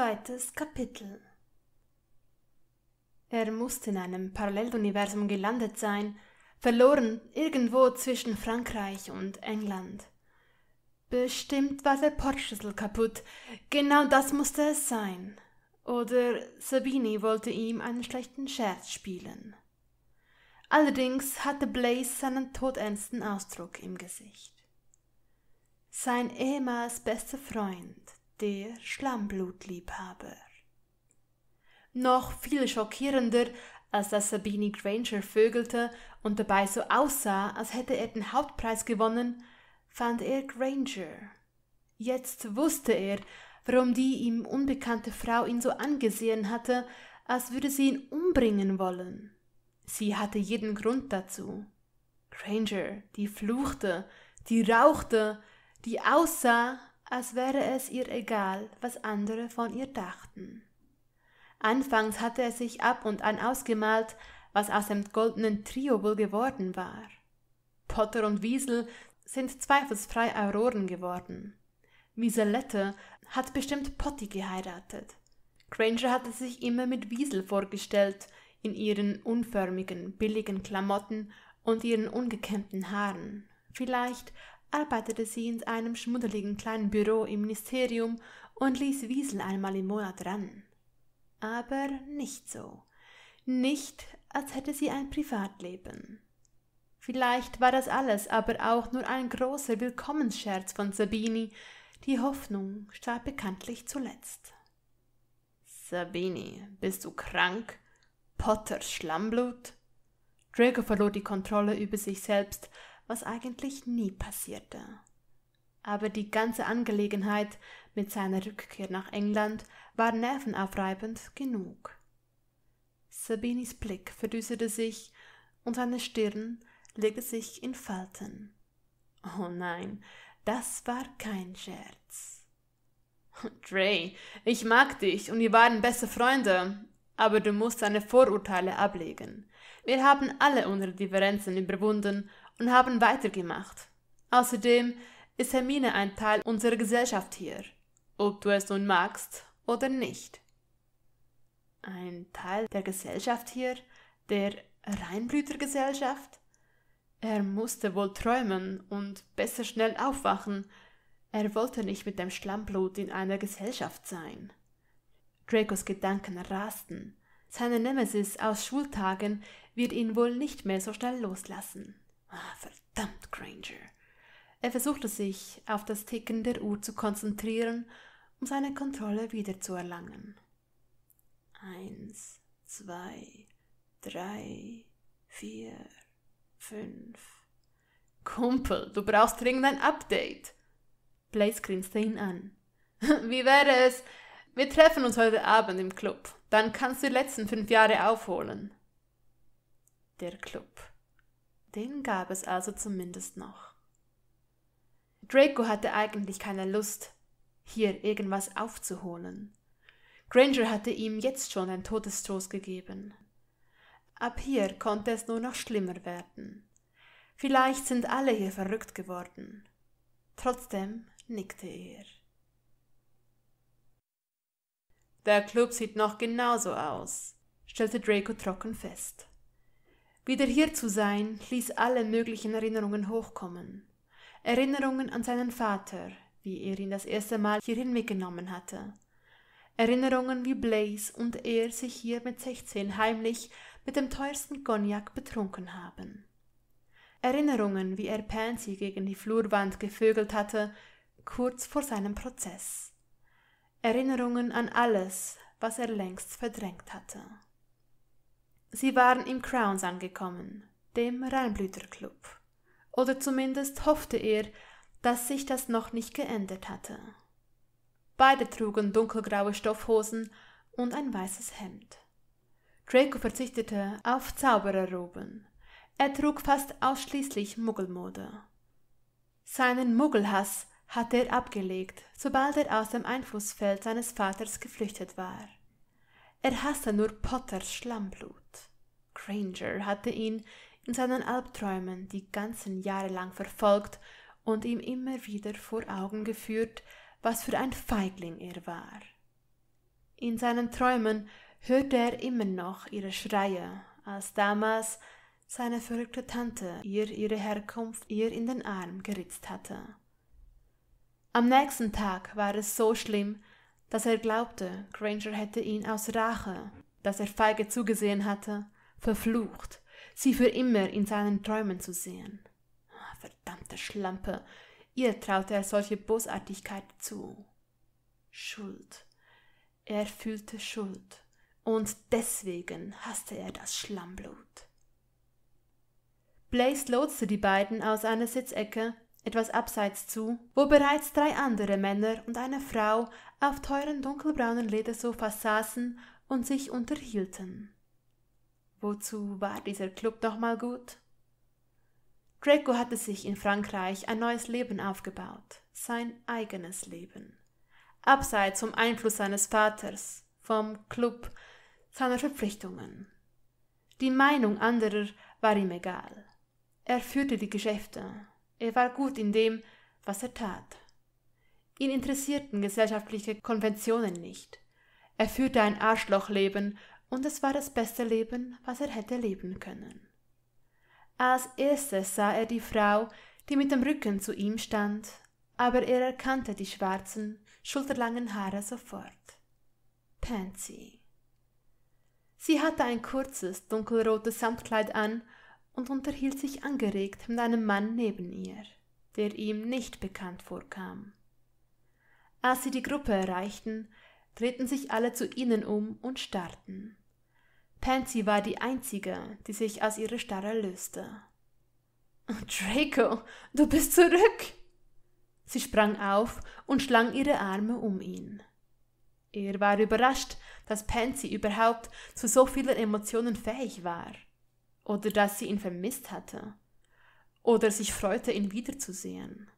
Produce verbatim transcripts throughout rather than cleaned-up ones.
Zweites Kapitel. Er musste in einem Paralleluniversum gelandet sein, verloren irgendwo zwischen Frankreich und England. Bestimmt war der Portschlüssel kaputt, genau das musste es sein. Oder Zabini wollte ihm einen schlechten Scherz spielen. Allerdings hatte Blaise seinen todernsten Ausdruck im Gesicht. Sein ehemals bester Freund, der Schlammblutliebhaber. Noch viel schockierender, als dass Hermione Granger vögelte und dabei so aussah, als hätte er den Hauptpreis gewonnen, fand er Granger. Jetzt wusste er, warum die ihm unbekannte Frau ihn so angesehen hatte, als würde sie ihn umbringen wollen. Sie hatte jeden Grund dazu. Granger, die fluchte, die rauchte, die aussah, als wäre es ihr egal, was andere von ihr dachten. Anfangs hatte er sich ab und an ausgemalt, was aus dem goldenen Trio wohl geworden war. Potter und Weasley sind zweifelsfrei Auroren geworden. Wieselette hat bestimmt Potty geheiratet. Granger hatte sich immer mit Weasley vorgestellt, in ihren unförmigen, billigen Klamotten und ihren ungekämmten Haaren. Vielleicht arbeitete sie in einem schmuddeligen kleinen Büro im Ministerium und ließ Weasley einmal im Monat ran. Aber nicht so. Nicht, als hätte sie ein Privatleben. Vielleicht war das alles aber auch nur ein großer Willkommenscherz von Zabini. Die Hoffnung starb bekanntlich zuletzt. Zabini, bist du krank? Potters Schlammblut? Draco verlor die Kontrolle über sich selbst, was eigentlich nie passierte. Aber die ganze Angelegenheit mit seiner Rückkehr nach England war nervenaufreibend genug. Zabinis Blick verdüsterte sich und seine Stirn legte sich in Falten. Oh nein, das war kein Scherz. Dre, ich mag dich und wir waren beste Freunde, aber du musst deine Vorurteile ablegen. Wir haben alle unsere Differenzen überwunden und haben weitergemacht. Außerdem ist Hermine ein Teil unserer Gesellschaft hier, ob du es nun magst oder nicht. Ein Teil der Gesellschaft hier, der Reinblütergesellschaft? Er musste wohl träumen und besser schnell aufwachen. Er wollte nicht mit dem Schlammblut in einer Gesellschaft sein. Dracos Gedanken rasten. Seine Nemesis aus Schultagen wird ihn wohl nicht mehr so schnell loslassen. Ah, verdammt, Granger. Er versuchte sich, auf das Ticken der Uhr zu konzentrieren, um seine Kontrolle wiederzuerlangen. Eins, zwei, drei, vier, fünf. Kumpel, du brauchst dringend ein Update. Blaise grinste ihn an. Wie wäre es? Wir treffen uns heute Abend im Club. Dann kannst du die letzten fünf Jahre aufholen. Der Club. Den gab es also zumindest noch. Draco hatte eigentlich keine Lust, hier irgendwas aufzuholen. Granger hatte ihm jetzt schon einen Todesstoß gegeben. Ab hier konnte es nur noch schlimmer werden. Vielleicht sind alle hier verrückt geworden. Trotzdem nickte er. Der Club sieht noch genauso aus, stellte Draco trocken fest. Wieder hier zu sein, ließ alle möglichen Erinnerungen hochkommen. Erinnerungen an seinen Vater, wie er ihn das erste Mal hierhin mitgenommen hatte. Erinnerungen, wie Blaise und er sich hier mit sechzehn heimlich mit dem teuersten Cognac betrunken haben. Erinnerungen, wie er Pansy gegen die Flurwand gevögelt hatte, kurz vor seinem Prozess. Erinnerungen an alles, was er längst verdrängt hatte. Sie waren im Crowns angekommen, dem Reinblüterclub. Oder zumindest hoffte er, dass sich das noch nicht geändert hatte. Beide trugen dunkelgraue Stoffhosen und ein weißes Hemd. Draco verzichtete auf Zaubererroben. Er trug fast ausschließlich Muggelmode. Seinen Muggelhass hatte er abgelegt, sobald er aus dem Einflussfeld seines Vaters geflüchtet war. Er hasste nur Potters Schlammblut. Granger hatte ihn in seinen Albträumen die ganzen Jahre lang verfolgt und ihm immer wieder vor Augen geführt, was für ein Feigling er war. In seinen Träumen hörte er immer noch ihre Schreie, als damals seine verrückte Tante ihr ihre Herkunft ihr in den Arm geritzt hatte. Am nächsten Tag war es so schlimm, dass er glaubte, Granger hätte ihn aus Rache, dass er feige zugesehen hatte, verflucht, sie für immer in seinen Träumen zu sehen. Verdammte Schlampe, ihr traute er solche Bosartigkeit zu. Schuld. Er fühlte Schuld. Und deswegen hasste er das Schlammblut. Blaise lotste die beiden aus einer Sitzecke etwas abseits zu, wo bereits drei andere Männer und eine Frau auf teuren dunkelbraunen Ledersofas saßen und sich unterhielten. Wozu war dieser Club nochmal gut? Draco hatte sich in Frankreich ein neues Leben aufgebaut, sein eigenes Leben. Abseits vom Einfluss seines Vaters, vom Club, seiner Verpflichtungen. Die Meinung anderer war ihm egal. Er führte die Geschäfte. Er war gut in dem, was er tat. Ihn interessierten gesellschaftliche Konventionen nicht. Er führte ein Arschlochleben und es war das beste Leben, was er hätte leben können. Als erstes sah er die Frau, die mit dem Rücken zu ihm stand, aber er erkannte die schwarzen, schulterlangen Haare sofort. Pansy. Sie hatte ein kurzes, dunkelrotes Samtkleid an und unterhielt sich angeregt mit einem Mann neben ihr, der ihm nicht bekannt vorkam. Als sie die Gruppe erreichten, drehten sich alle zu ihnen um und starrten. Pansy war die Einzige, die sich aus ihrer Starre löste. »Draco, du bist zurück!« Sie sprang auf und schlang ihre Arme um ihn. Er war überrascht, dass Pansy überhaupt zu so vielen Emotionen fähig war. Oder dass sie ihn vermisst hatte. Oder sich freute, ihn wiederzusehen.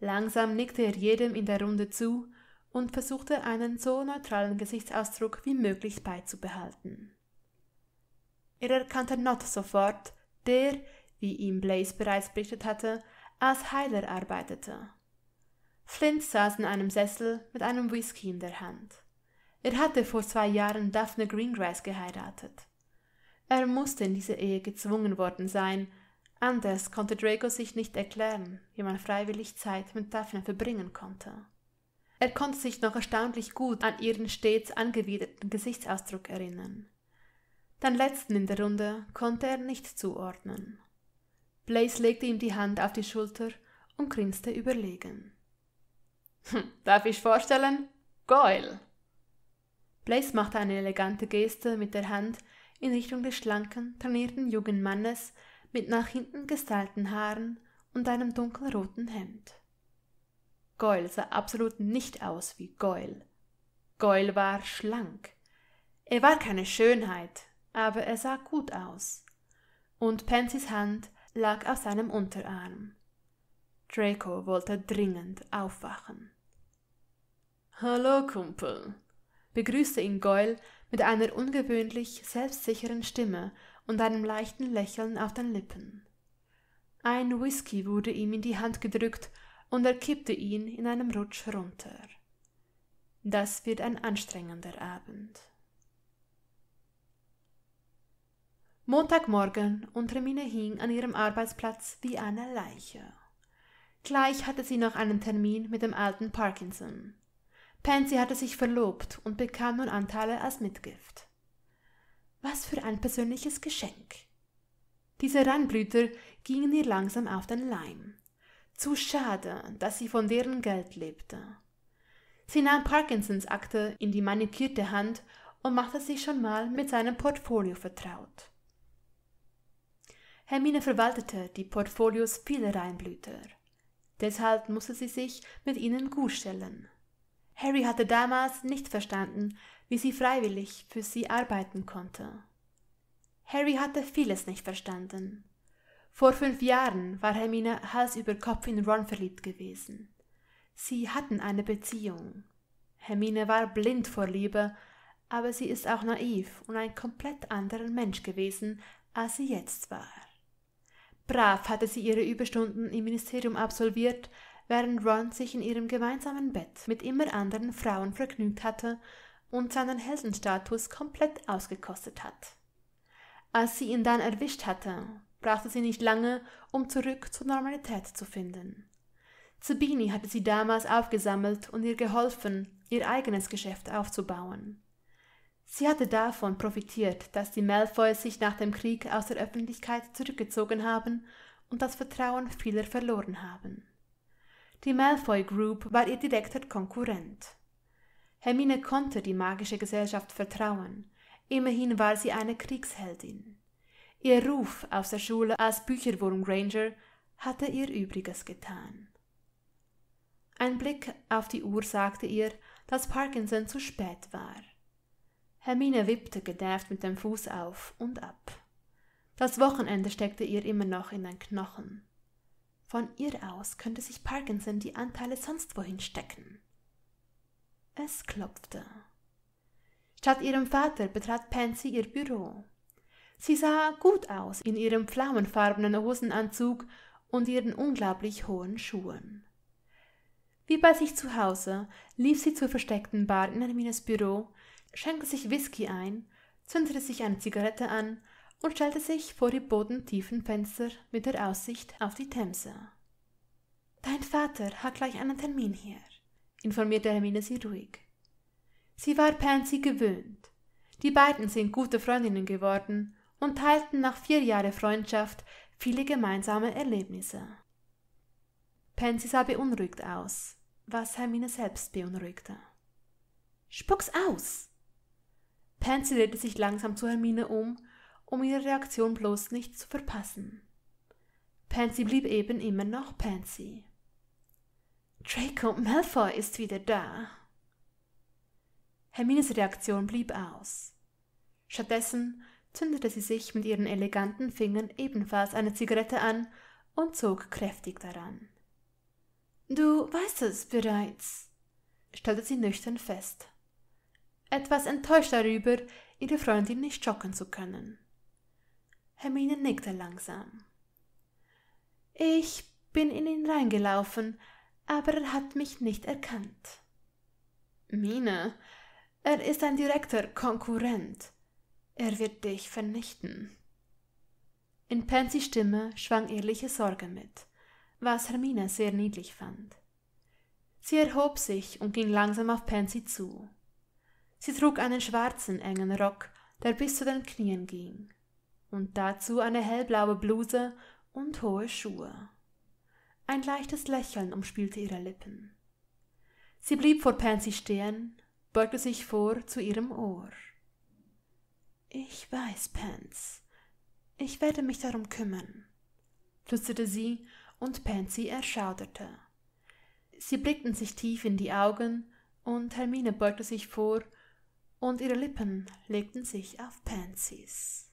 Langsam nickte er jedem in der Runde zu und versuchte, einen so neutralen Gesichtsausdruck wie möglich beizubehalten. Er erkannte Nott sofort, der, wie ihm Blaise bereits berichtet hatte, als Heiler arbeitete. Flint saß in einem Sessel mit einem Whisky in der Hand. Er hatte vor zwei Jahren Daphne Greengrass geheiratet. Er musste in diese Ehe gezwungen worden sein, anders konnte Draco sich nicht erklären, wie man freiwillig Zeit mit Daphne verbringen konnte. Er konnte sich noch erstaunlich gut an ihren stets angewiderten Gesichtsausdruck erinnern. Den letzten in der Runde konnte er nicht zuordnen. Blaise legte ihm die Hand auf die Schulter und grinste überlegen. Hm, darf ich vorstellen? Goyle! Blaise machte eine elegante Geste mit der Hand, in Richtung des schlanken, trainierten jungen Mannes mit nach hinten gestylten Haaren und einem dunkelroten Hemd. Goyle sah absolut nicht aus wie Goyle. Goyle war schlank. Er war keine Schönheit, aber er sah gut aus. Und Pansys Hand lag auf seinem Unterarm. Draco wollte dringend aufwachen. »Hallo, Kumpel«, begrüßte ihn Goyle mit einer ungewöhnlich selbstsicheren Stimme und einem leichten Lächeln auf den Lippen. Ein Whisky wurde ihm in die Hand gedrückt und er kippte ihn in einem Rutsch runter. Das wird ein anstrengender Abend. Montagmorgen und Hermine hing an ihrem Arbeitsplatz wie eine Leiche. Gleich hatte sie noch einen Termin mit dem alten Parkinson. Pansy hatte sich verlobt und bekam nun Anteile als Mitgift. Was für ein persönliches Geschenk! Diese Reinblüter gingen ihr langsam auf den Leim. Zu schade, dass sie von deren Geld lebte. Sie nahm Parkinsons Akte in die manikierte Hand und machte sich schon mal mit seinem Portfolio vertraut. Hermine verwaltete die Portfolios vieler Reinblüter. Deshalb musste sie sich mit ihnen gutstellen. Harry hatte damals nicht verstanden, wie sie freiwillig für sie arbeiten konnte. Harry hatte vieles nicht verstanden. Vor fünf Jahren war Hermine Hals über Kopf in Ron verliebt gewesen. Sie hatten eine Beziehung. Hermine war blind vor Liebe, aber sie ist auch naiv und ein komplett anderer Mensch gewesen, als sie jetzt war. Brav hatte sie ihre Überstunden im Ministerium absolviert, während Ron sich in ihrem gemeinsamen Bett mit immer anderen Frauen vergnügt hatte und seinen Heldenstatus komplett ausgekostet hat. Als sie ihn dann erwischt hatte, brauchte sie nicht lange, um zurück zur Normalität zu finden. Zabini hatte sie damals aufgesammelt und ihr geholfen, ihr eigenes Geschäft aufzubauen. Sie hatte davon profitiert, dass die Malfoys sich nach dem Krieg aus der Öffentlichkeit zurückgezogen haben und das Vertrauen vieler verloren haben. Die Malfoy Group war ihr direkter Konkurrent. Hermine konnte die magische Gesellschaft vertrauen, immerhin war sie eine Kriegsheldin. Ihr Ruf aus der Schule als Bücherwurm Granger hatte ihr Übriges getan. Ein Blick auf die Uhr sagte ihr, dass Parkinson zu spät war. Hermine wippte genervt mit dem Fuß auf und ab. Das Wochenende steckte ihr immer noch in den Knochen. Von ihr aus könnte sich Parkinson die Anteile sonst wohin stecken. Es klopfte. Statt ihrem Vater betrat Pansy ihr Büro. Sie sah gut aus in ihrem pflaumenfarbenen Hosenanzug und ihren unglaublich hohen Schuhen. Wie bei sich zu Hause lief sie zur versteckten Bar in Hermines Büro, schenkte sich Whisky ein, zündete sich eine Zigarette an und stellte sich vor die bodentiefen Fenster mit der Aussicht auf die Themse. »Dein Vater hat gleich einen Termin hier«, informierte Hermine sie ruhig. Sie war Pansy gewöhnt. Die beiden sind gute Freundinnen geworden und teilten nach vier Jahren Freundschaft viele gemeinsame Erlebnisse. Pansy sah beunruhigt aus, was Hermine selbst beunruhigte. »Spuck's aus!« Pansy drehte sich langsam zu Hermine um, um ihre Reaktion bloß nicht zu verpassen. Pansy blieb eben immer noch Pansy. »Draco Malfoy ist wieder da!« Hermines Reaktion blieb aus. Stattdessen zündete sie sich mit ihren eleganten Fingern ebenfalls eine Zigarette an und zog kräftig daran. »Du weißt es bereits«, stellte sie nüchtern fest. Etwas enttäuscht darüber, ihre Freundin nicht schocken zu können. Hermine nickte langsam. »Ich bin in ihn reingelaufen, aber er hat mich nicht erkannt.« »Mine, er ist ein direkter Konkurrent. Er wird dich vernichten.« In Pansys Stimme schwang ehrliche Sorge mit, was Hermine sehr niedlich fand. Sie erhob sich und ging langsam auf Pansy zu. Sie trug einen schwarzen, engen Rock, der bis zu den Knien ging, und dazu eine hellblaue Bluse und hohe Schuhe. Ein leichtes Lächeln umspielte ihre Lippen. Sie blieb vor Pansy stehen, beugte sich vor zu ihrem Ohr. »Ich weiß, Pans. Ich werde mich darum kümmern«, flüsterte sie, und Pansy erschauderte. Sie blickten sich tief in die Augen, und Hermine beugte sich vor, und ihre Lippen legten sich auf Pansys.